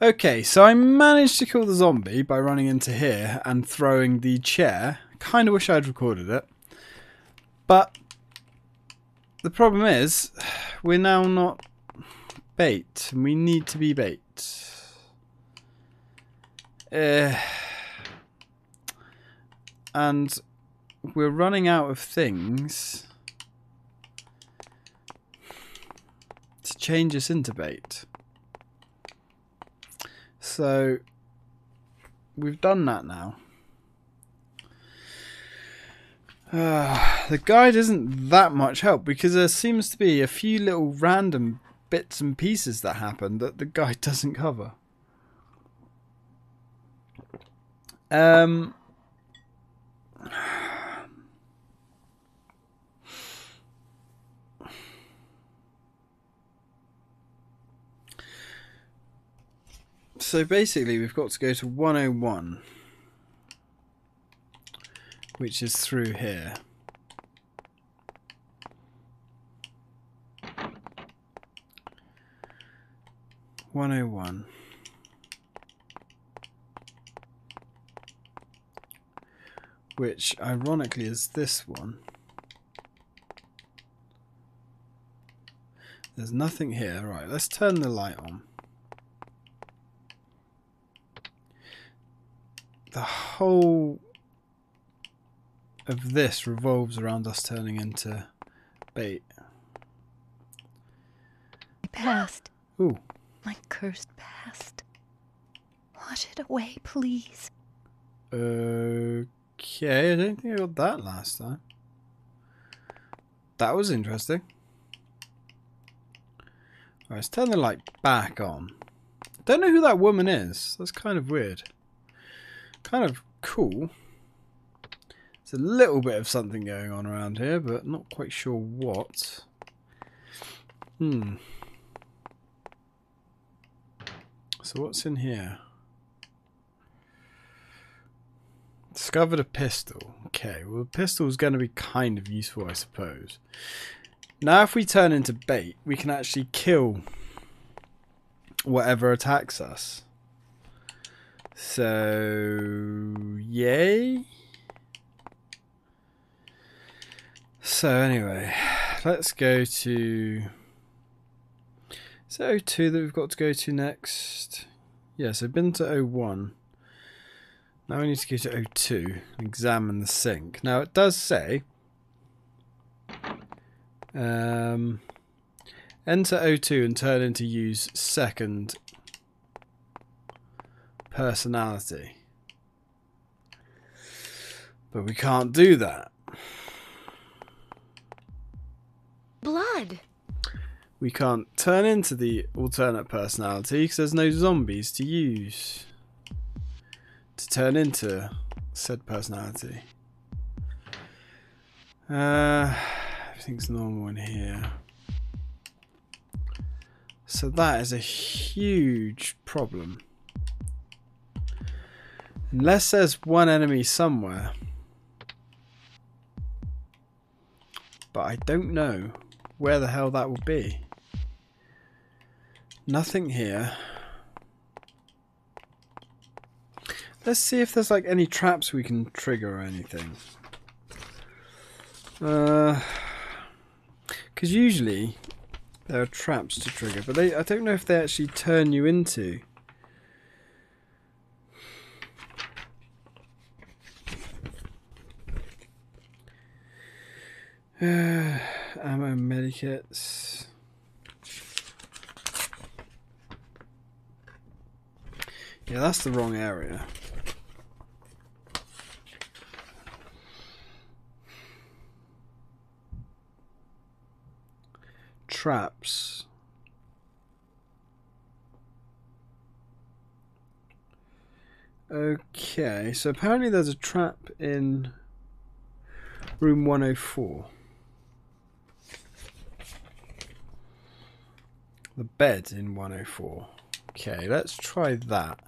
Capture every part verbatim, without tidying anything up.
Okay, so I managed to kill the zombie by running into here and throwing the chair. Kind of wish I'd recorded it. But the problem is, we're now not bait, and we need to be bait. Uh, and we're running out of things to change us into bait. So we've done that now. Uh, the guide isn't that much help because there seems to be a few little random bits and pieces that happen that the guide doesn't cover. Um, so basically we've got to go to one oh one, which is through here. one oh one. Which, ironically, is this one. There's nothing here. Right, let's turn the light on. The whole of this revolves around us turning into bait. I passed. Ooh. My cursed past. Wash it away, please. Okay, I don't think I got that last time. That was interesting. Alright, let's turn the light back on. Don't know who that woman is. That's kind of weird. Kind of cool. There's a little bit of something going on around here, but not quite sure what. Hmm. So what's in here? Discovered a pistol. Okay, well the pistol is going to be kind of useful, I suppose. Now if we turn into bait, we can actually kill whatever attacks us. So, yay. So anyway, let's go to... Is it oh two that we've got to go to next? Yes, yeah, so I've been to oh one. Now we need to go to oh two and examine the sink. Now it does say um, enter oh two and turn in to use second personality. But we can't do that. Blood! We can't turn into the alternate personality because there's no zombies to use to turn into said personality. Uh, everything's normal in here. So that is a huge problem. Unless there's one enemy somewhere. But I don't know where the hell that will be. Nothing here. Let's see if there's like any traps we can trigger or anything. Uh, because usually there are traps to trigger, but they, I don't know if they actually turn you into. Uh, ammo, medikits. Yeah, that's the wrong area. Traps. Okay, so apparently there's a trap in room one oh four. The bed in one oh four. Okay, let's try that.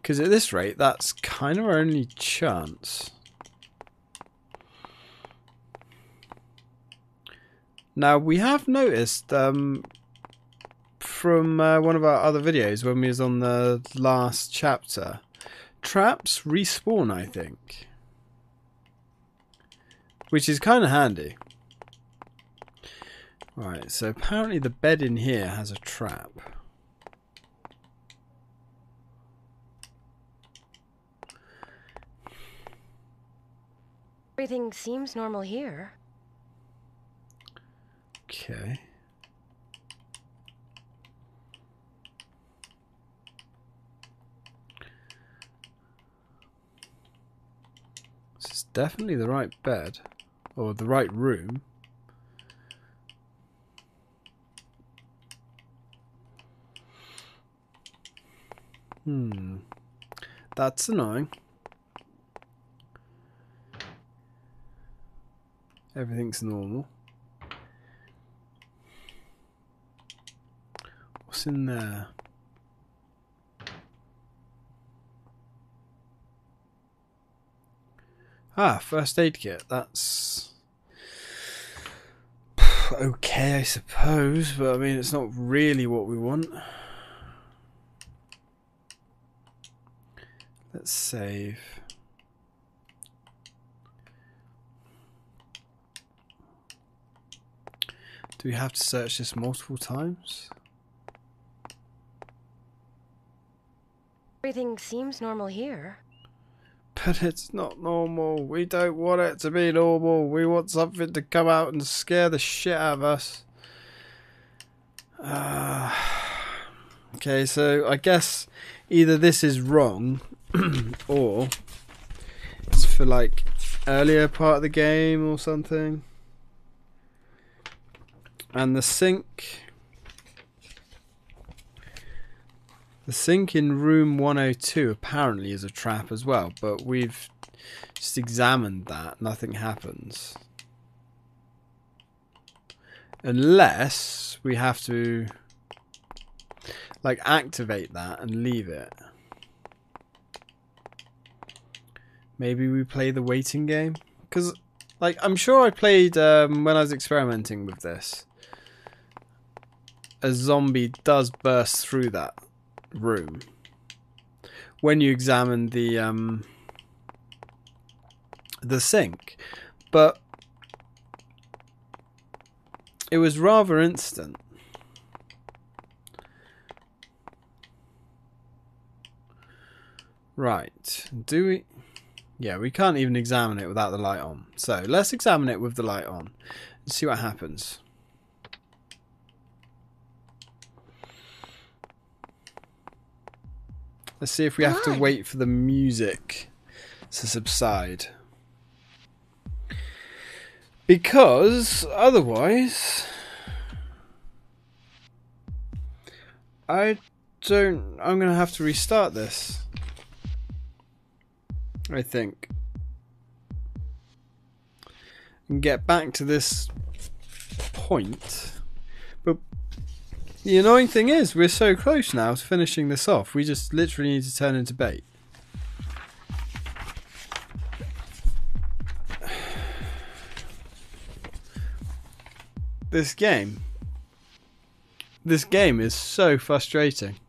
Because at this rate, that's kind of our only chance. Now, we have noticed um, from uh, one of our other videos when we was on the last chapter. Traps respawn, I think. Which is kind of handy. Right, so apparently the bed in here has a trap. Everything seems normal here. Okay. This is definitely the right bed, or the right room. Hmm. That's annoying. Everything's normal. What's in there? Ah, first aid kit. That's okay, I suppose, but I mean, it's not really what we want. Let's save. Do we have to search this multiple times? Everything seems normal here. But it's not normal. We don't want it to be normal. We want something to come out and scare the shit out of us. Uh, okay, so I guess either this is wrong... or it's for like earlier part of the game or something. And the sink the sink in room one oh two apparently is a trap as well, but we've just examined that, nothing happens unless we have to like activate that and leave it. Maybe we play the waiting game? Because, like, I'm sure I played, um, when I was experimenting with this, a zombie does burst through that room. When you examine the, um, the sink. But it was rather instant. Right. Do we... Yeah, we can't even examine it without the light on. So let's examine it with the light on and see what happens. Let's see if we have to wait for the music to subside. Because otherwise, I don't, I'm going to have to restart this. I think, and get back to this point. But the annoying thing is we're so close now to finishing this off. We just literally need to turn into bait. This game this game is so frustrating.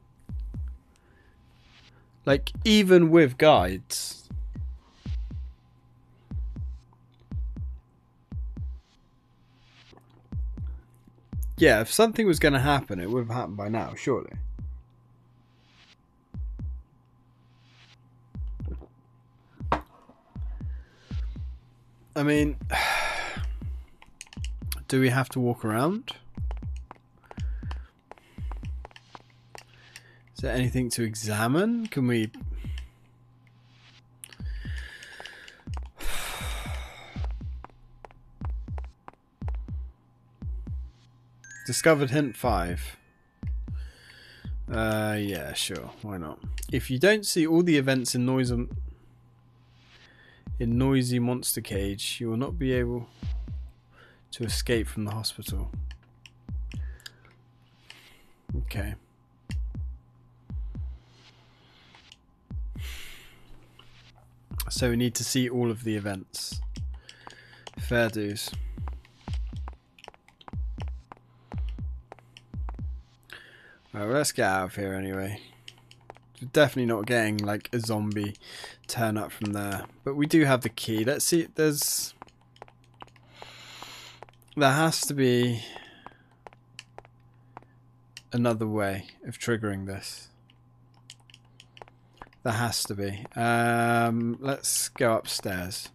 Like, even with guides, yeah, if something was going to happen, it would have happened by now, surely. I mean, do we have to walk around? Is there anything to examine? Can we... Discovered hint five. Uh, yeah, sure. Why not? If you don't see all the events in noisy, in noisy monster cage, you will not be able to escape from the hospital. Okay. So we need to see all of the events. Fair dues. Alright, well, let's get out of here anyway. We're definitely not getting like a zombie turn up from there. But we do have the key. Let's see, there's... there has to be another way of triggering this. There has to be. Um, let's go upstairs.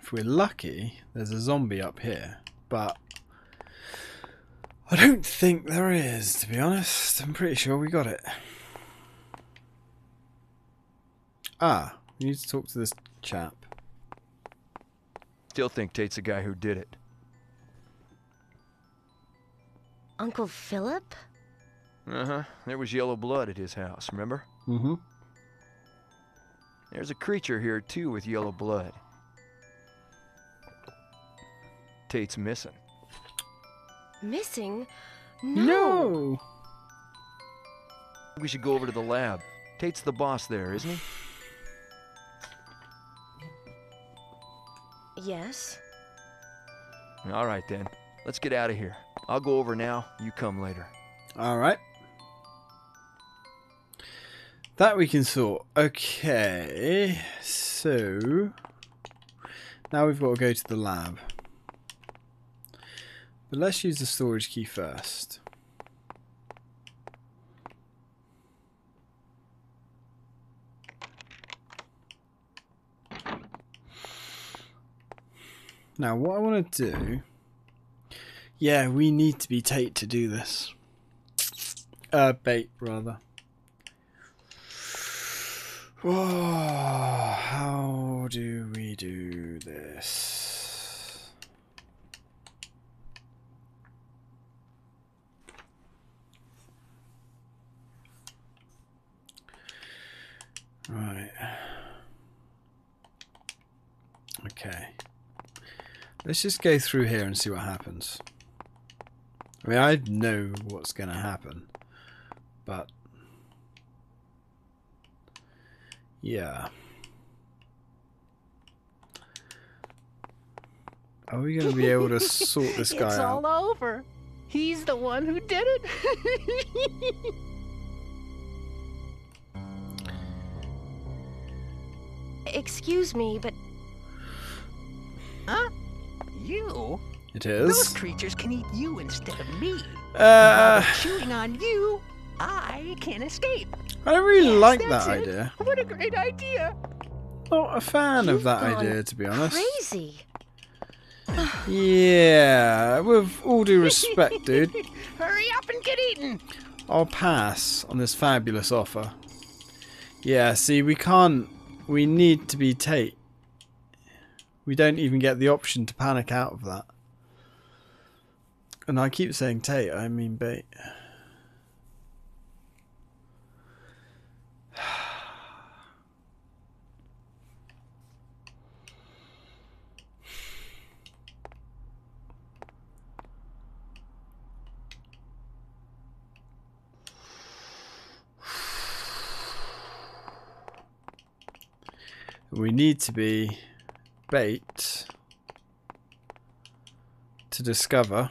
If we're lucky, there's a zombie up here, but I don't think there is, to be honest. I'm pretty sure we got it. Ah, we need to talk to this chap. Still think Tate's the guy who did it. Uncle Philip? Uh-huh. There was yellow blood at his house, remember? Mm-hmm. There's a creature here, too, with yellow blood. Tate's missing. Missing? No. no! We should go over to the lab. Tate's the boss there, isn't he? Yes. All right, then. Let's get out of here. I'll go over now. You come later. All right. That we can sort. Okay. So, now we've got to go to the lab. But let's use the storage key first. Now what I want to do... yeah, we need to be Tate to do this. Uh, bait, rather. Whoa, how do we do this? Right. Okay. Let's just go through here and see what happens. I mean, I know what's going to happen, but yeah. Are we going to be able to sort this guy out? It's all over. He's the one who did it. Excuse me, but... huh? You? It is. Those creatures can eat you instead of me. Uh... Chewing on you, I can escape. I don't really yes, like that it. idea. What a great idea. Not a fan You've of that idea, to be honest. Crazy. Yeah, with all due respect, dude. Hurry up and get eaten. I'll pass on this fabulous offer. Yeah, see, we can't... we need to be Tate. We don't even get the option to panic out of that. And I keep saying Tate, I mean bait. We need to be bait to discover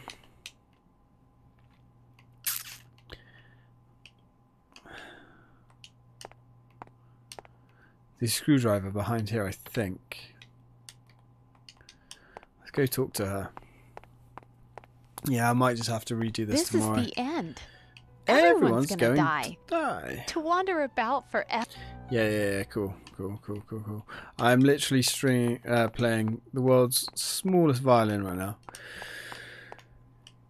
the screwdriver behind here, I think. Let's go talk to her. Yeah, I might just have to redo this, this tomorrow. This is the end. Everyone's, Everyone's gonna going die. to die. To wander about forever. Yeah, yeah, yeah, cool, cool, cool, cool, cool. I'm literally string, uh, playing the world's smallest violin right now.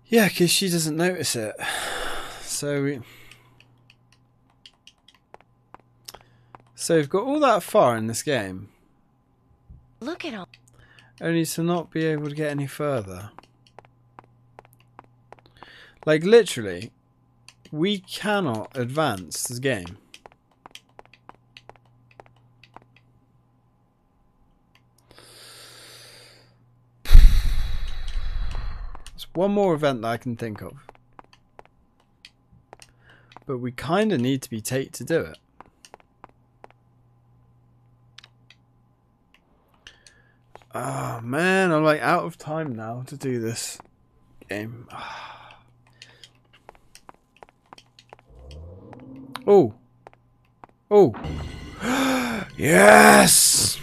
Yeah, because she doesn't notice it. So, we... so we've got all that far in this game. Look at all. Only to not be able to get any further. Like, literally, we cannot advance this game. One more event that I can think of. But we kind of need to be Tate to do it. Oh man, I'm like out of time now to do this game. Oh. Oh. Yes!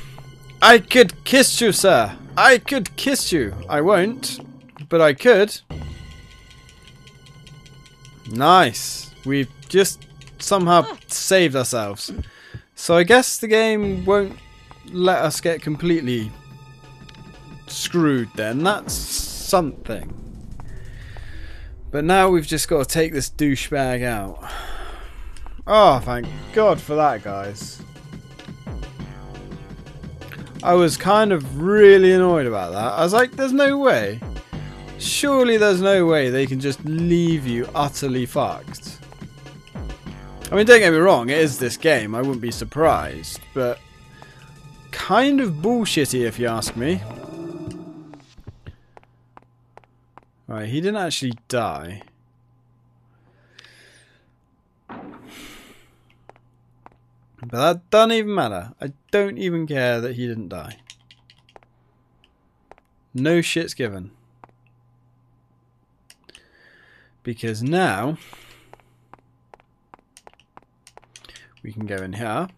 I could kiss you, sir. I could kiss you. I won't, but I could. Nice. We've just somehow saved ourselves. So I guess the game won't let us get completely screwed then. That's something. But now we've just got to take this douchebag out. Oh, thank God for that, guys. I was kind of really annoyed about that. I was like, there's no way. Surely there's no way they can just leave you utterly fucked. I mean, don't get me wrong, it is this game. I wouldn't be surprised, but kind of bullshitty if you ask me. Right, he didn't actually die. But that doesn't even matter. I don't even care that he didn't die. No shit's given. Because now we can go in here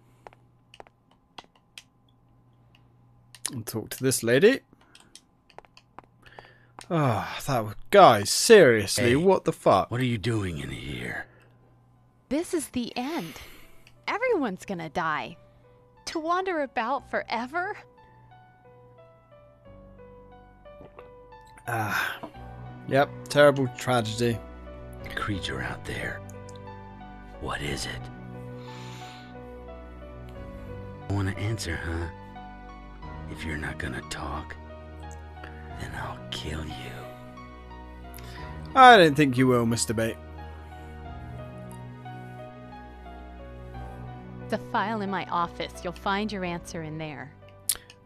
and talk to this lady. Oh, that was... Guys, seriously, hey, what the fuck? What are you doing in here? This is the end. Everyone's gonna die. To wander about forever? Ah. Yep, terrible tragedy. The creature out there. What is it? I want to answer, huh? If you're not gonna talk, then I'll kill you. I don't think you will, Mister Bate. The file in my office. You'll find your answer in there.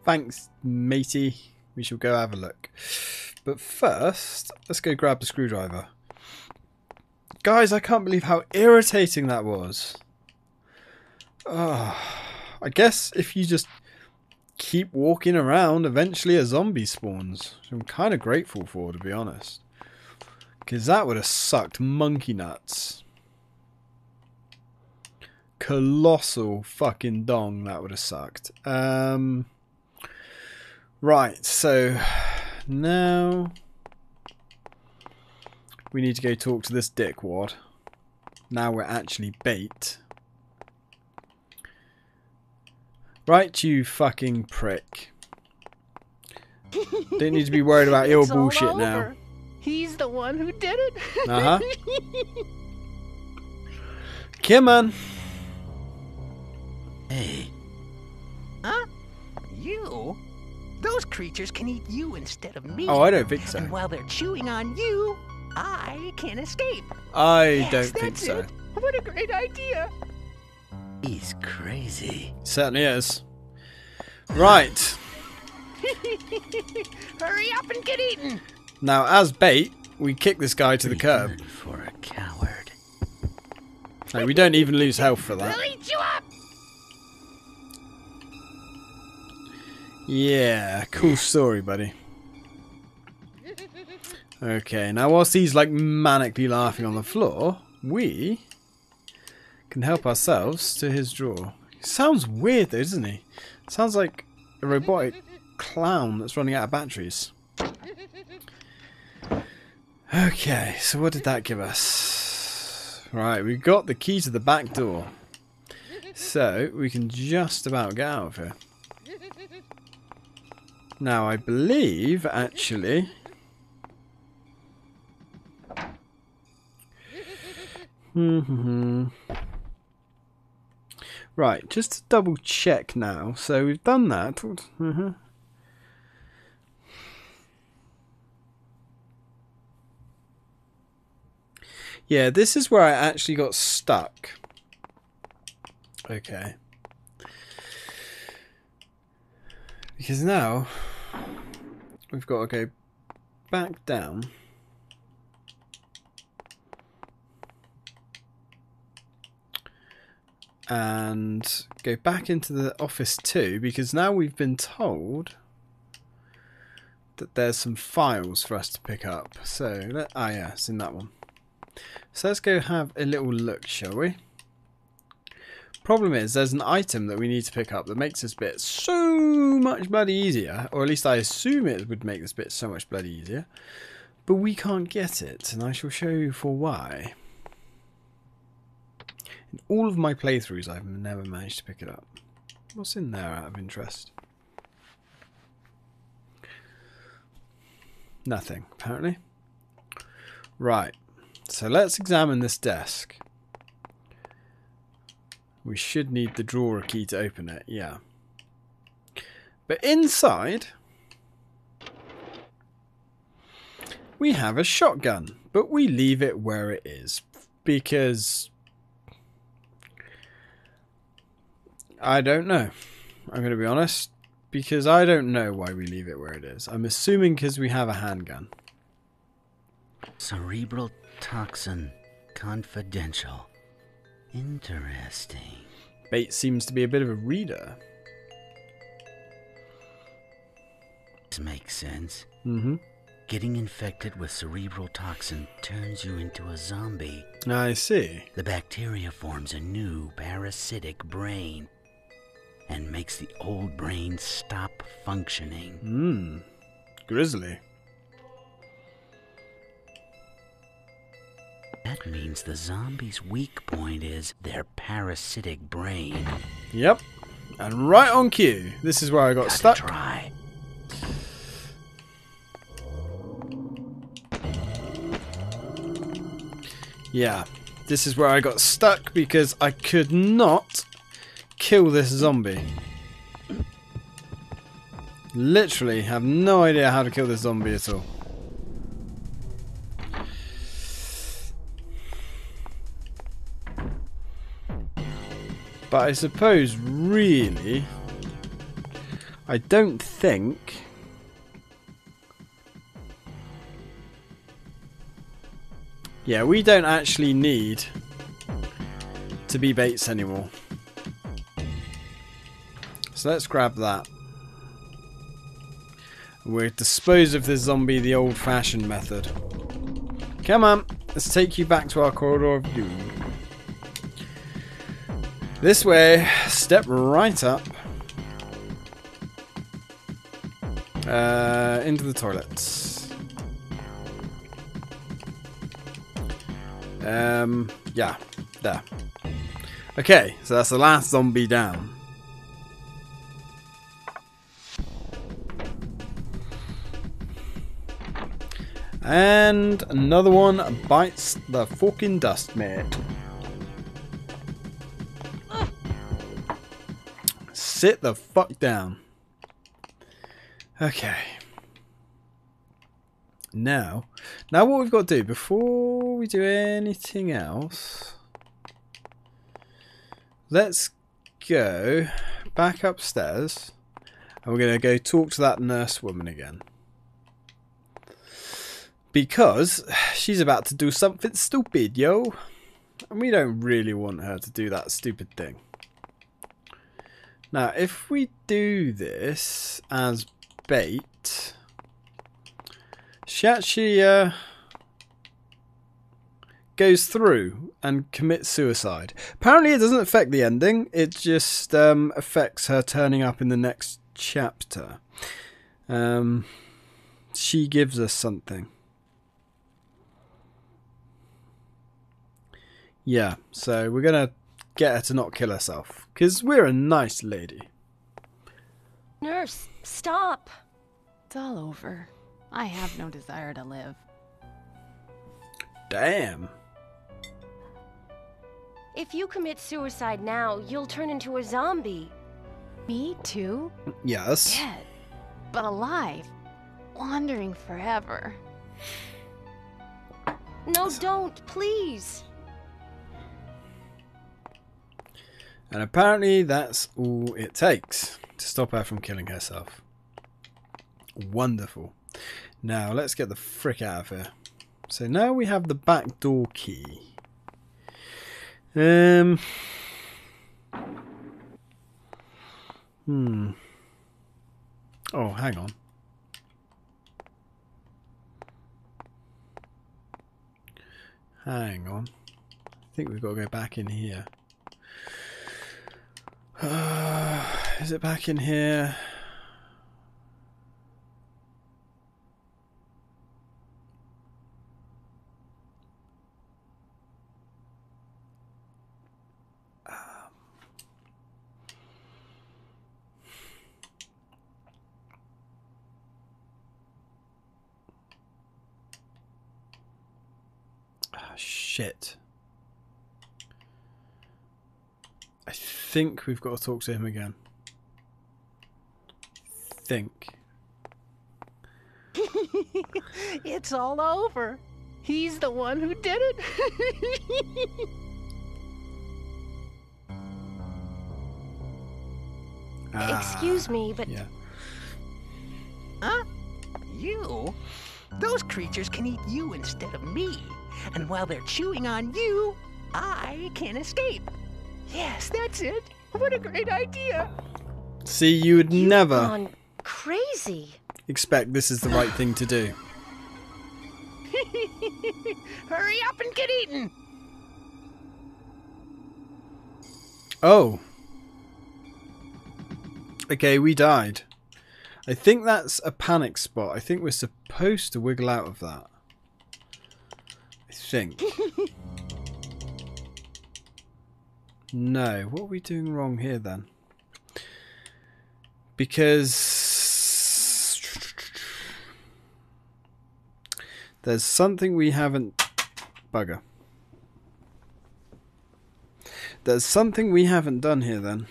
Thanks, matey. We shall go have a look. But first, let's go grab the screwdriver. Guys, I can't believe how irritating that was. Oh, I guess if you just keep walking around, eventually a zombie spawns. Which I'm kind of grateful for, to be honest. Because that would have sucked monkey nuts. Colossal fucking dong, that would have sucked. Um, right, so now we need to go talk to this dickwad. Now we're actually bait. Right, you fucking prick. Don't need to be worried about your bullshit now. He's the one who did it. Uh huh. Come on. Hey. Huh? You? Those creatures can eat you instead of me. Oh, I don't think so. And while they're chewing on you, I can escape. I yes, don't think so. It. What a great idea. He's crazy. Certainly is. Right. Hurry up and get eaten. Now, as bait, we kick this guy to the curb. For a coward. Hey, we don't even lose health for that. They'll eat you up. Yeah, cool story, buddy. Okay, now whilst he's like manically laughing on the floor, we can help ourselves to his drawer. He sounds weird though, doesn't he? Sounds like a robotic clown that's running out of batteries. Okay, so what did that give us? Right, we've got the key to the back door. So, we can just about get out of here. Now, I believe, actually... right, just to double check now. So, we've done that. Uh-huh. Yeah, this is where I actually got stuck. Okay. Because now, we've got to go back down. And go back into the office too, because now we've been told that there's some files for us to pick up. So, let, ah yeah, it's in that one. So let's go have a little look, shall we? Problem is, there's an item that we need to pick up that makes this bit so much bloody easier, or at least I assume it would make this bit so much bloody easier, but we can't get it, and I shall show you for why. In all of my playthroughs, I've never managed to pick it up. What's in there out of interest? Nothing, apparently. Right, so let's examine this desk. We should need the drawer key to open it, yeah. But inside, we have a shotgun, but we leave it where it is because I don't know. I'm going to be honest, because I don't know why we leave it where it is. I'm assuming because we have a handgun. Cerebral toxin confidential. Interesting. Bates seems to be a bit of a reader. This makes sense. Mm-hmm. Getting infected with cerebral toxin turns you into a zombie. I see. The bacteria forms a new parasitic brain and makes the old brain stop functioning. Hmm. Grisly. That means the zombie's weak point is their parasitic brain. Yep. And right on cue. This is where I got Gotta stuck. Try. Yeah. This is where I got stuck because I could not kill this zombie. Literally have no idea how to kill this zombie at all. But I suppose, really, I don't think yeah, we don't actually need to be Bates anymore. So let's grab that. We'll dispose of this zombie the old-fashioned method. Come on, let's take you back to our corridor of doom. This way, step right up uh, into the toilets. Um, yeah, there. Okay, so that's the last zombie down. And another one bites the fucking dust, mate. Sit the fuck down. Okay. Now, now what we've got to do before we do anything else, let's go back upstairs and we're going to go talk to that nurse woman again. Because she's about to do something stupid, yo. And we don't really want her to do that stupid thing. Now, if we do this as bait, she actually uh, goes through and commits suicide. Apparently, it doesn't affect the ending. It just um, affects her turning up in the next chapter. Um, she gives us something. Yeah, so we're going to get her to not kill herself, because we're a nice lady. Nurse, stop! It's all over. I have no desire to live. Damn. If you commit suicide now, you'll turn into a zombie. Me too? Yes. Dead, but alive. Wandering forever. No, don't, please! And apparently that's all it takes to stop her from killing herself. Wonderful. Now let's get the frick out of here. So now we have the back door key. Um. Hmm. Oh, hang on. Hang on. I think we've got to go back in here. Uh, is it back in here? Shit. I think we've got to talk to him again. Think. It's all over. He's the one who did it. ah, Excuse me, but... Yeah. Huh? You? Those creatures can eat you instead of me. And while they're chewing on you, I can escape. Yes, that's it. What a great idea. See, you would You've never gone crazy. Expect this is the right thing to do. Hurry up and get eaten. Oh. Okay, we died. I think that's a panic spot. I think we're supposed to wiggle out of that. Think. No, what are we doing wrong here then? Because there's something we haven't bugger. There's something we haven't done here then.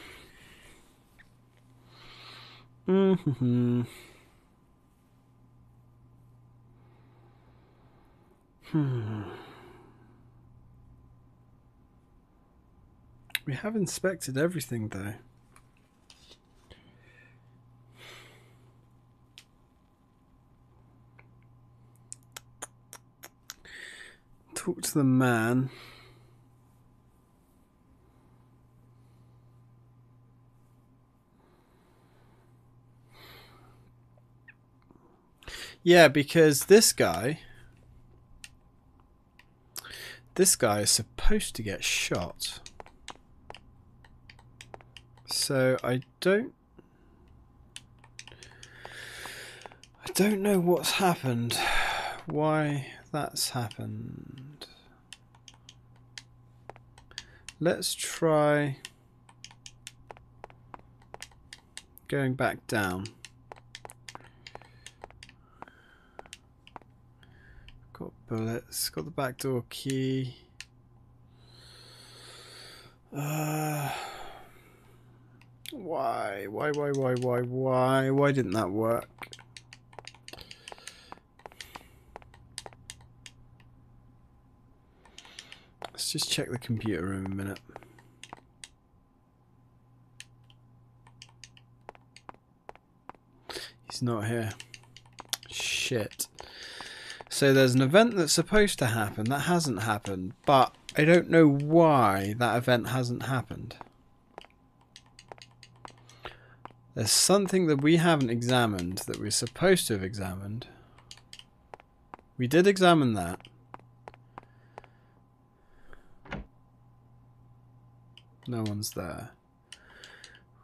Mm-hmm. Hmm. We have inspected everything, though. Talk to the man. Yeah, because this guy... This guy is supposed to get shot. So I don't I don't know what's happened, why that's happened. Let's try going back down. Got bullets, got the back door key. Uh Why? Why, why, why, why, why? Why didn't that work? Let's just check the computer room a minute. He's not here. Shit. So there's an event that's supposed to happen that hasn't happened, but I don't know why that event hasn't happened. There's something that we haven't examined that we're supposed to have examined. We did examine that. No one's there.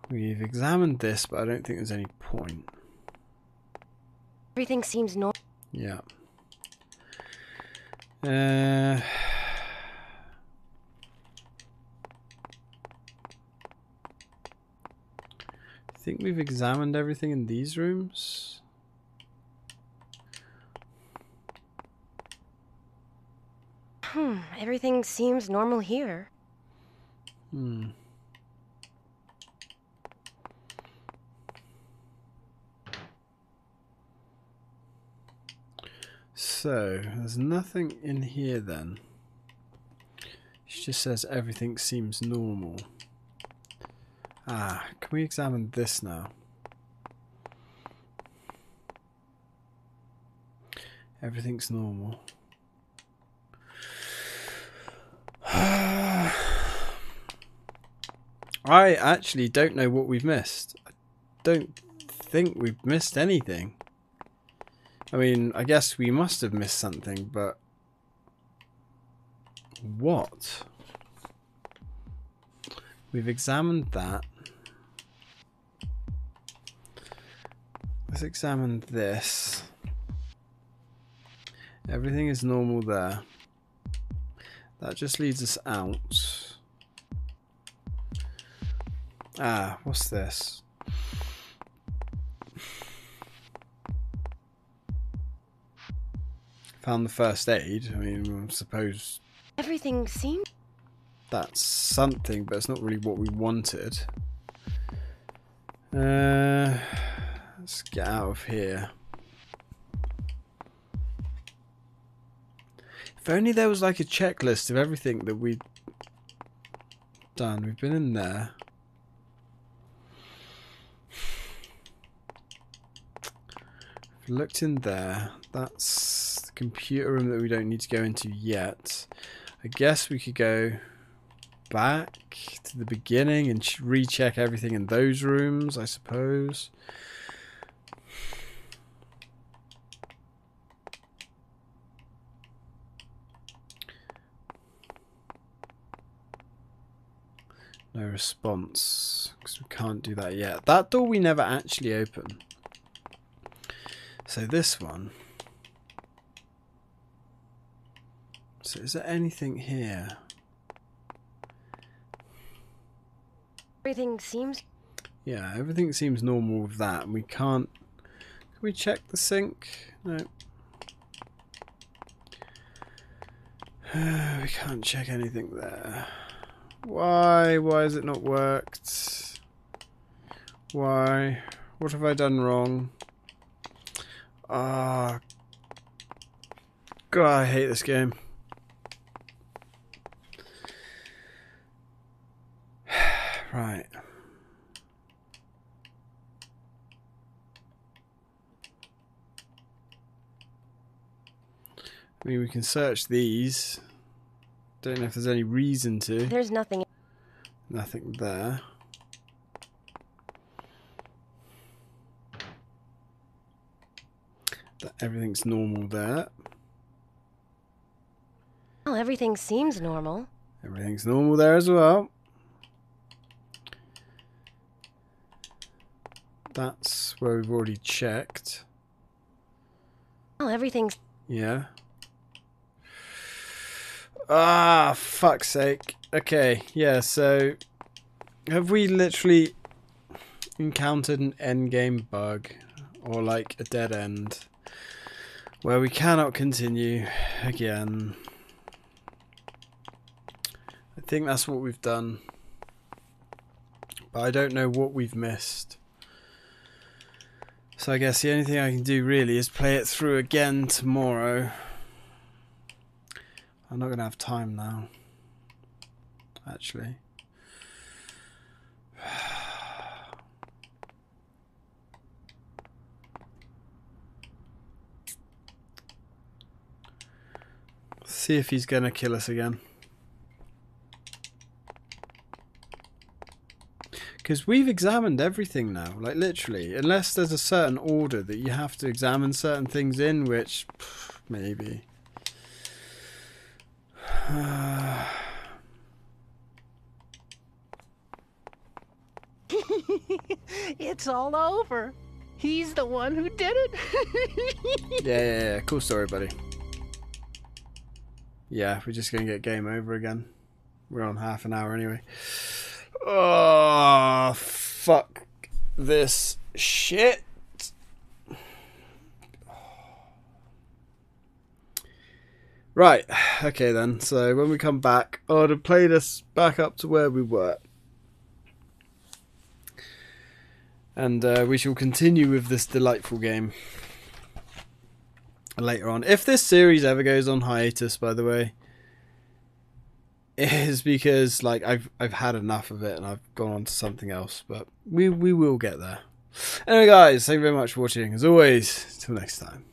We've examined this, but I don't think there's any point. Everything seems normal. Yeah. Uh... I think we've examined everything in these rooms. Hmm, everything seems normal here. Hmm. So, there's nothing in here then. She just says everything seems normal. Ah, can we examine this now? Everything's normal. I actually don't know what we've missed. I don't think we've missed anything. I mean, I guess we must have missed something, but what? We've examined that. Let's examine this. Everything is normal there. That just leads us out. Ah, what's this? Found the first aid. I mean, I suppose... Everything seems... That's something, but it's not really what we wanted. Uh, let's get out of here. If only there was like a checklist of everything that we'd done. We've been in there. We've looked in there. That's the computer room that we don't need to go into yet. I guess we could go... back to the beginning and recheck everything in those rooms, I suppose. No response, because we can't do that yet. That door we never actually open. So this one. So is there anything here? Everything seems... Yeah, everything seems normal with that. We can't... Can we check the sink? No. We can't check anything there. Why? Why has it not worked? Why? What have I done wrong? Ah... God, I hate this game. Right. I mean, we can search these. Don't know if there's any reason to. There's nothing. Nothing there. That everything's normal there. Well, everything seems normal. Everything's normal there as well. That's where we've already checked. Oh, everything's... Yeah. Ah, fuck's sake. Okay, yeah, so... Have we literally encountered an endgame bug? Or, like, a dead end? Where we cannot continue again. I think that's what we've done. But I don't know what we've missed. So I guess the only thing I can do really is play it through again tomorrow. I'm not going to have time now, actually. See if he's going to kill us again. Because we've examined everything now, like literally, unless there's a certain order that you have to examine certain things in, which pff, maybe. Uh... It's all over. He's the one who did it. yeah, yeah, yeah. Cool story, buddy. Yeah, we're just going to get game over again. We're on half an hour anyway. Oh, fuck this shit. Right, okay then. So when we come back, I'd have played us back up to where we were. And uh, we shall continue with this delightful game later on. If this series ever goes on hiatus, by the way, is because like I've I've had enough of it and I've gone on to something else, but we we will get there. Anyway guys, thank you very much for watching as always. Till next time.